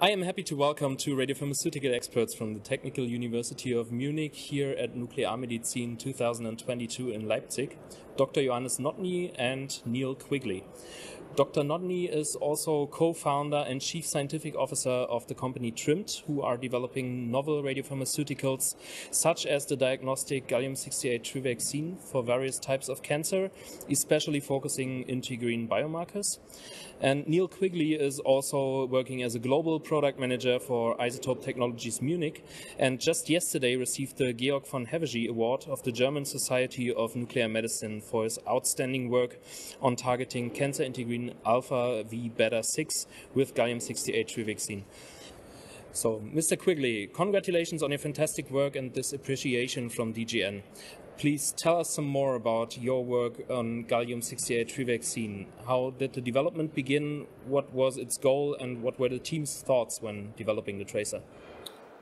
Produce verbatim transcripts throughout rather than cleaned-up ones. I am happy to welcome two radiopharmaceutical experts from the Technical University of Munich here at Nuclear Medicine twenty twenty-two in Leipzig, Doctor Johannes Notni and Neil Quigley. Doctor Notni is also co-founder and chief scientific officer of the company T R I M T, who are developing novel radiopharmaceuticals such as the diagnostic gallium sixty-eight Trivaccine for various types of cancer, especially focusing integrin biomarkers. And Neil Quigley is also working as a global product manager for Isotope Technologies Munich, and just yesterday received the Georg von Hevergy Award of the German Society of Nuclear Medicine for his outstanding work on targeting cancer integrin alpha v beta six with gallium sixty-eight Trivaccine. So, Mister Quigley, congratulations on your fantastic work and this appreciation from D G N. Please tell us some more about your work on gallium sixty-eight Trivaccine. How did the development begin? What was its goal, and what were the team's thoughts when developing the tracer?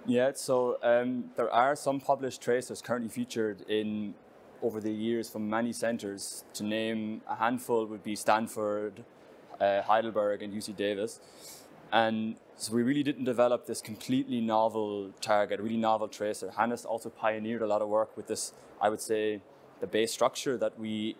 Yeah, so um, there are some published tracers currently featured in over the years from many centers. To name a handful would be Stanford, uh, Heidelberg, and U C Davis. And so we really didn't develop this completely novel target, really novel tracer. Johannes also pioneered a lot of work with this, I would say, the base structure that we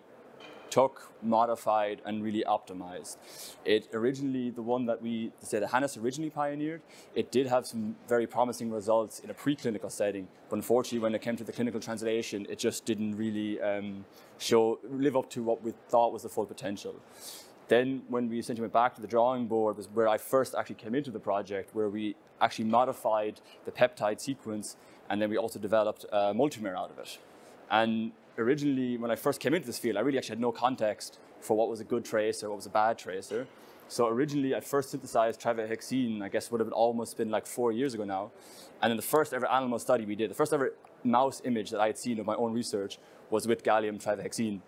took, modified, and really optimized. It originally, the one that we, say that Johannes originally pioneered, it did have some very promising results in a preclinical setting, but unfortunately when it came to the clinical translation, it just didn't really um, show, live up to what we thought was the full potential. Then when we essentially went back to the drawing board was where I first actually came into the project, where we actually modified the peptide sequence, and then we also developed a multimer out of it. And originally, when I first came into this field, I really actually had no context for what was a good tracer, what was a bad tracer. So originally, I first synthesized Trivehexin, I guess would have almost been like four years ago now. And in the first ever animal study we did, the first ever mouse image that I had seen of my own research was with gallium Trivehexin.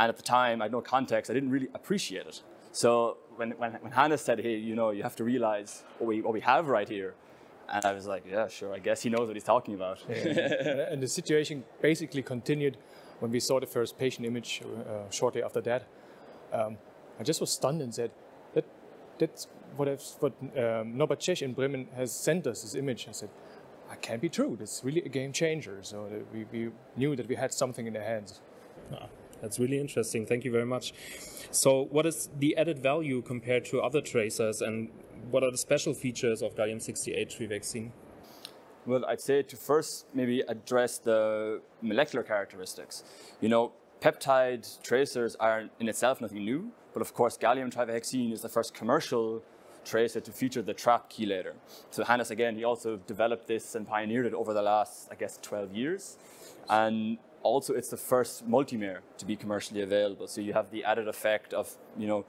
And at the time, I had no context, I didn't really appreciate it. So when, when, when Johannes said, hey, you know, you have to realize what we, what we have right here, and I was like, yeah, sure, I guess he knows what he's talking about. Yeah. And the situation basically continued when we saw the first patient image uh, shortly after that. Um, I just was stunned and said, that, that's what, I've, what um, Nobatschek in Bremen has sent us, this image. I said, that can't be true, that's really a game changer. So that we, we knew that we had something in our hands. Ah, that's really interesting, thank you very much. So what is the added value compared to other tracers, and what are the special features of gallium sixty-eight Trivaccine? Well, I'd say to first maybe address the molecular characteristics. You know, peptide tracers are in itself nothing new, but of course gallium Trivehexin is the first commercial tracer to feature the trap chelator. So Johannes, again, he also developed this and pioneered it over the last, I guess, twelve years. And also it's the first multimer to be commercially available. So you have the added effect of, you know,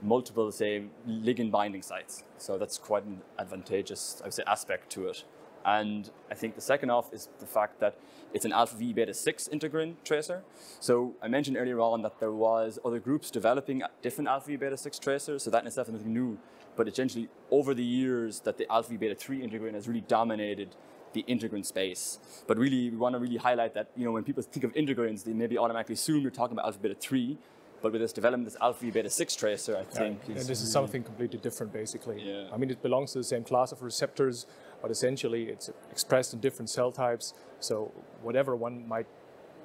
multiple, say, ligand binding sites. So that's quite an advantageous, I would say, aspect to it. And I think the second off is the fact that it's an alpha V beta six integrin tracer. So I mentioned earlier on that there was other groups developing different alpha V beta six tracers. So that in itself is nothing new, but essentially over the years that the alpha V beta three integrin has really dominated the integrin space. But really, we want to really highlight that, you know, when people think of integrins, they maybe automatically assume you're talking about alpha beta three. But with this development, this alpha V beta six tracer, I think. Yeah, is this is something completely different, basically. Yeah. I mean, it belongs to the same class of receptors, but essentially it's expressed in different cell types. So whatever one might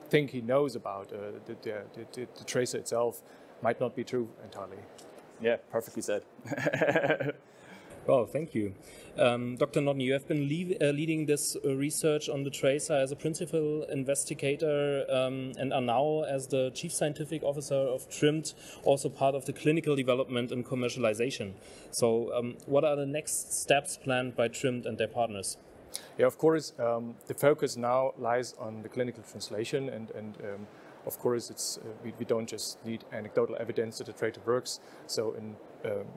think he knows about uh, the, the, the, the tracer itself might not be true entirely. Yeah, perfectly said. Well, thank you. Um, Doctor Notni, you have been leave, uh, leading this uh, research on the tracer as a principal investigator um, and are now, as the Chief Scientific Officer of T R I M T, also part of the clinical development and commercialization. So um, what are the next steps planned by T R I M T and their partners? Yeah, of course, um, the focus now lies on the clinical translation, and, and um, of course, it's, uh, we, we don't just need anecdotal evidence that the tracer works. So in um,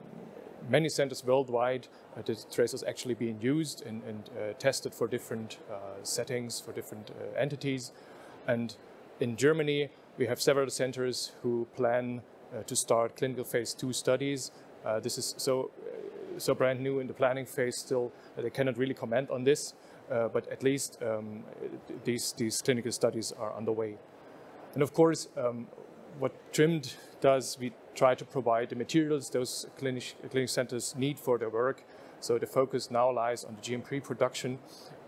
many centers worldwide, uh, the tracers actually being used and, and uh, tested for different uh, settings, for different uh, entities. And in Germany, we have several centers who plan uh, to start clinical phase two studies. Uh, this is so, so brand new in the planning phase still, uh, they cannot really comment on this, uh, but at least um, these, these clinical studies are underway. And of course, um, what T R I M T does, we try to provide the materials those clinic, clinic centers need for their work. So the focus now lies on the G M P production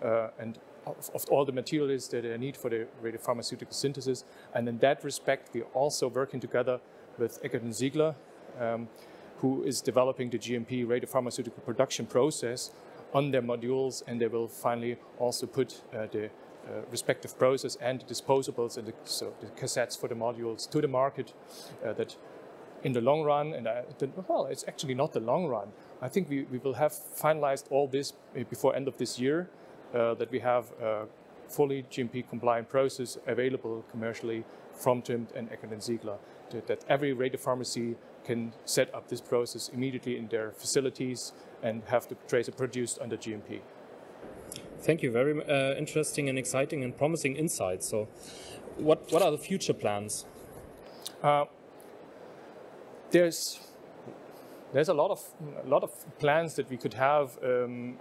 uh, and of, of all the materials that they need for the radiopharmaceutical synthesis. And in that respect, we are also working together with Eckert and Ziegler, um, who is developing the G M P radiopharmaceutical production process on their modules, and they will finally also put uh, the Uh, respective process and the disposables and the, so the cassettes for the modules to the market, uh, that in the long run, and I, the, well, it's actually not the long run. I think we, we will have finalized all this before end of this year, uh, that we have a fully G M P compliant process available commercially from T R I M T and Eckert and Ziegler, that, that every radiopharmacy can set up this process immediately in their facilities and have the tracer produced under G M P. Thank you. Very uh, interesting and exciting and promising insights. So what, what are the future plans? Uh, there's there's a lot of a lot of plans that we could have. Um,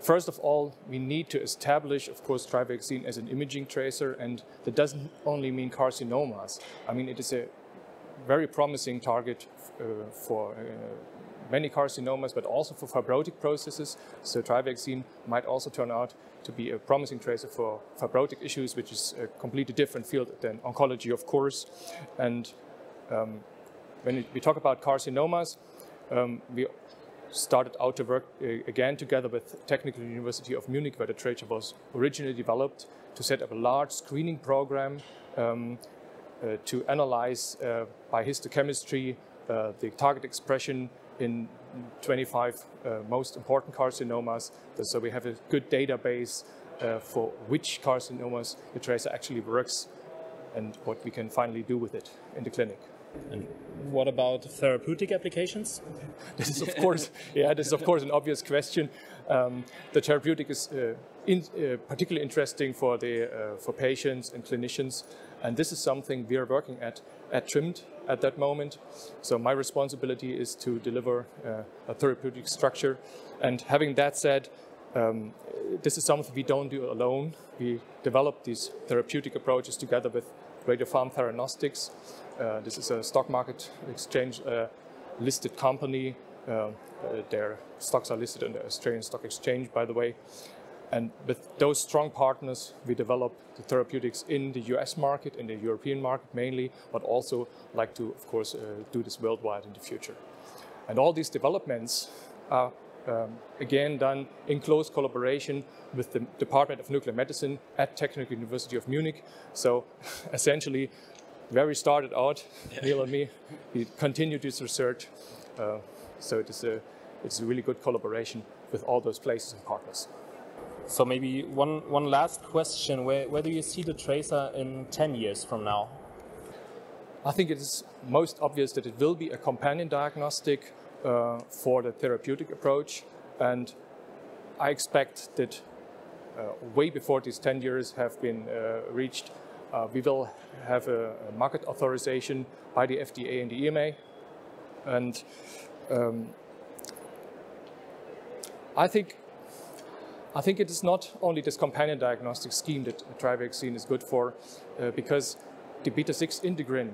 first of all, we need to establish, of course, Trivaccine as an imaging tracer, and that doesn't only mean carcinomas. I mean, it is a very promising target uh, for uh, many carcinomas, but also for fibrotic processes. So Trivaccine might also turn out to be a promising tracer for fibrotic issues, which is a completely different field than oncology, of course. And um, when we talk about carcinomas, um, we started out to work uh, again together with Technical University of Munich, where the tracer was originally developed, to set up a large screening program um, uh, to analyze uh, by histochemistry uh, the target expression in twenty-five uh, most important carcinomas. So we have a good database uh, for which carcinomas the tracer actually works and what we can finally do with it in the clinic. And what about therapeutic applications? This is of course, yeah, this is of course an obvious question. Um, the therapeutic is uh, in, uh, particularly interesting for the uh, for patients and clinicians, and this is something we are working at at T R I M T at that moment. So my responsibility is to deliver uh, a therapeutic structure. And having that said, um, this is something we don't do alone. We develop these therapeutic approaches together with Radiopharm Theranostics. Uh, this is a stock market exchange uh, listed company. Uh, uh, their stocks are listed on the Australian Stock Exchange, by the way. And with those strong partners, we develop the therapeutics in the U S market, in the European market mainly, but also like to, of course, uh, do this worldwide in the future. And all these developments are, um, again, done in close collaboration with the Department of Nuclear Medicine at Technical University of Munich. So essentially, where we started out, Neil and me, we continued this research. Uh, so it is a, it's a really good collaboration with all those places and partners. So maybe one, one last question, where, where do you see the tracer in ten years from now? I think it is most obvious that it will be a companion diagnostic uh, for the therapeutic approach, and I expect that uh, way before these ten years have been uh, reached, uh, we will have a market authorization by the F D A and the E M A, and um, I think I think it is not only this companion diagnostic scheme that Trivaccine is good for, uh, because the beta six integrin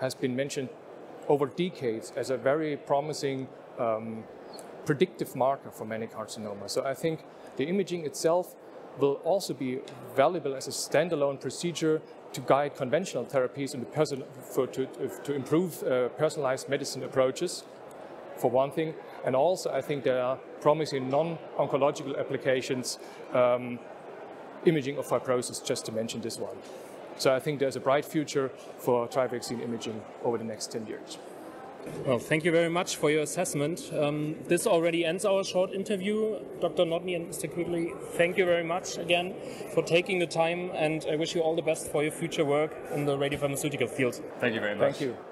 has been mentioned over decades as a very promising um, predictive marker for many carcinomas. So I think the imaging itself will also be valuable as a standalone procedure to guide conventional therapies and the for, to, to improve uh, personalized medicine approaches, for one thing. And also, I think there are promising non-oncological applications, um, imaging of fibrosis, just to mention this one. So I think there's a bright future for Trivaccine imaging over the next ten years. Well, thank you very much for your assessment. Um, this already ends our short interview. Doctor Notni and Mister Quigley, thank you very much again for taking the time, and I wish you all the best for your future work in the radiopharmaceutical field. Thank you very much. Thank you.